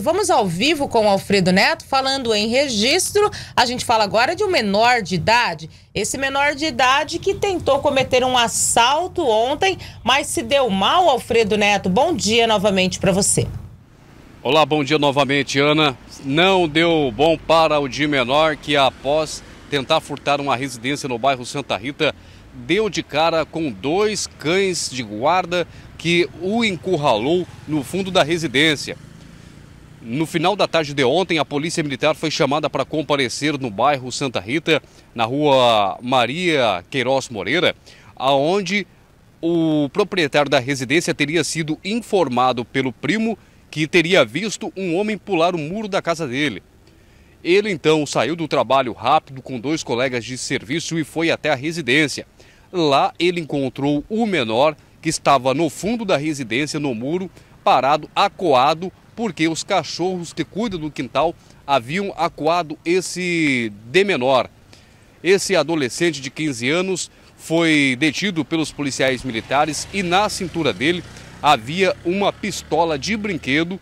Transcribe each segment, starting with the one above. Vamos ao vivo com o Alfredo Neto, falando em registro. A gente fala agora de um menor de idade. Esse menor de idade que tentou cometer um assalto ontem, mas se deu mal. Alfredo Neto, bom dia novamente para você. Olá, bom dia novamente, Ana. Não deu bom para o de menor que, após tentar furtar uma residência no bairro Santa Rita, deu de cara com dois cães de guarda que o encurralou no fundo da residência. No final da tarde de ontem, a Polícia Militar foi chamada para comparecer no bairro Santa Rita, na rua Maria Queiroz Moreira, aonde o proprietário da residência teria sido informado pelo primo que teria visto um homem pular o muro da casa dele. Ele então saiu do trabalho rápido com dois colegas de serviço e foi até a residência. Lá ele encontrou o menor que estava no fundo da residência, no muro, parado, acuado, porque os cachorros que cuidam do quintal haviam acuado esse de menor. Esse adolescente de 15 anos foi detido pelos policiais militares e na cintura dele havia uma pistola de brinquedo,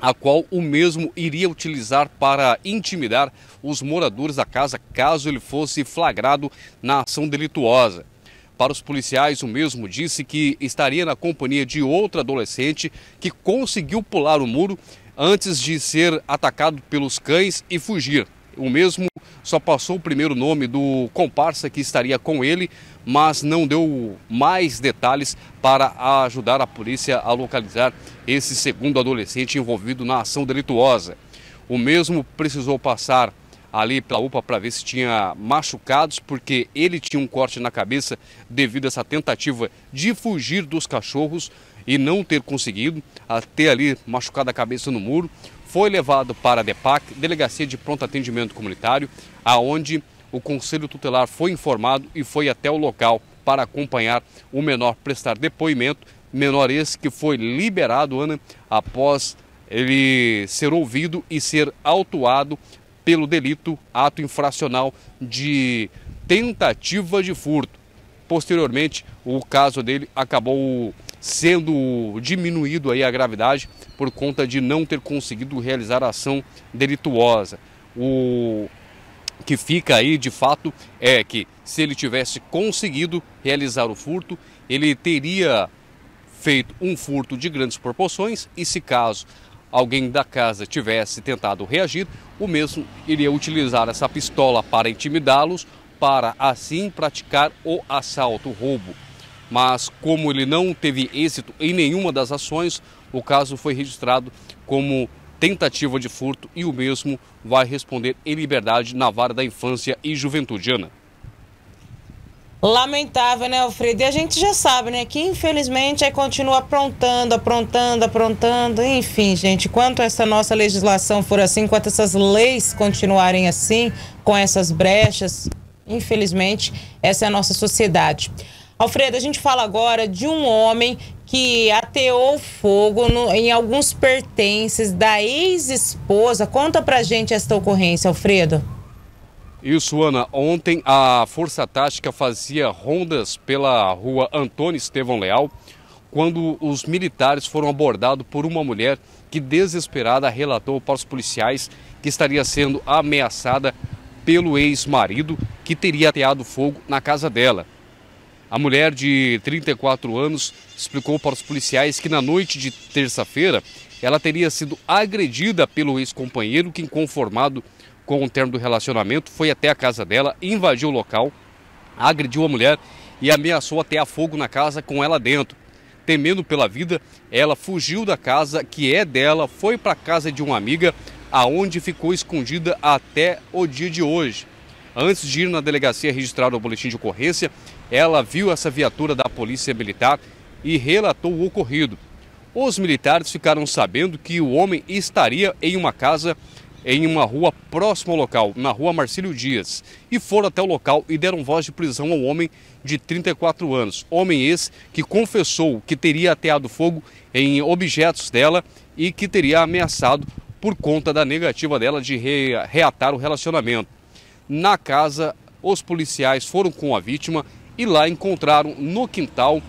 a qual o mesmo iria utilizar para intimidar os moradores da casa caso ele fosse flagrado na ação delituosa. Para os policiais, o mesmo disse que estaria na companhia de outra adolescente que conseguiu pular o muro antes de ser atacado pelos cães e fugir. O mesmo só passou o primeiro nome do comparsa que estaria com ele, mas não deu mais detalhes para ajudar a polícia a localizar esse segundo adolescente envolvido na ação delituosa. O mesmo precisou passar ali pela UPA para ver se tinha machucados, porque ele tinha um corte na cabeça devido a essa tentativa de fugir dos cachorros e não ter conseguido, até ali machucado a cabeça no muro. Foi levado para a DEPAC, Delegacia de Pronto Atendimento Comunitário, aonde o Conselho Tutelar foi informado e foi até o local para acompanhar o menor prestar depoimento. Menor esse que foi liberado, Ana, após ele ser ouvido e ser autuado pelo delito, ato infracional de tentativa de furto. Posteriormente, o caso dele acabou sendo diminuído aí a gravidade por conta de não ter conseguido realizar a ação delituosa. O que fica aí de fato é que, se ele tivesse conseguido realizar o furto, ele teria feito um furto de grandes proporções e, se caso alguém da casa tivesse tentado reagir, o mesmo iria utilizar essa pistola para intimidá-los, para assim praticar o assalto, o roubo. Mas como ele não teve êxito em nenhuma das ações, o caso foi registrado como tentativa de furto e o mesmo vai responder em liberdade na vara da infância e juventude, Ana. Lamentável, né, Alfredo? E a gente já sabe, né, que infelizmente aí continua aprontando. Enfim, gente, quanto essa nossa legislação for assim, quanto essas leis continuarem assim, com essas brechas, infelizmente, essa é a nossa sociedade. Alfredo, a gente fala agora de um homem que ateou fogo em alguns pertences da ex-esposa. Conta pra gente esta ocorrência, Alfredo. Isso, Ana. Ontem a Força Tática fazia rondas pela rua Antônio Estevão Leal quando os militares foram abordados por uma mulher que, desesperada, relatou para os policiais que estaria sendo ameaçada pelo ex-marido, que teria ateado fogo na casa dela. A mulher, de 34 anos, explicou para os policiais que na noite de terça-feira ela teria sido agredida pelo ex-companheiro que, inconformado com o término do relacionamento, foi até a casa dela, invadiu o local, agrediu a mulher e ameaçou atear fogo na casa com ela dentro. Temendo pela vida, ela fugiu da casa, que é dela, foi para a casa de uma amiga, aonde ficou escondida até o dia de hoje. Antes de ir na delegacia registrar o boletim de ocorrência, ela viu essa viatura da Polícia Militar e relatou o ocorrido. Os militares ficaram sabendo que o homem estaria em uma casa em uma rua próxima ao local, na rua Marcílio Dias, e foram até o local e deram voz de prisão ao homem de 34 anos. Homem esse que confessou que teria ateado fogo em objetos dela e que teria ameaçado por conta da negativa dela de reatar o relacionamento. Na casa, os policiais foram com a vítima e lá encontraram no quintal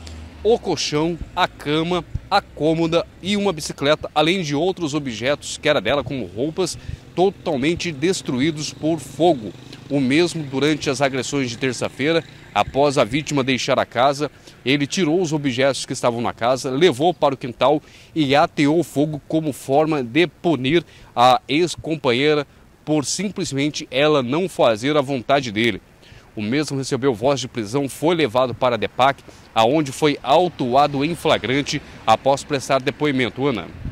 o colchão, a cama, a cômoda e uma bicicleta, além de outros objetos que era dela, como roupas, totalmente destruídos por fogo. O mesmo durante as agressões de terça-feira, após a vítima deixar a casa, ele tirou os objetos que estavam na casa, levou para o quintal e ateou fogo como forma de punir a ex-companheira por simplesmente ela não fazer a vontade dele. O mesmo recebeu voz de prisão, foi levado para a DEPAC, aonde foi autuado em flagrante após prestar depoimento. Ana.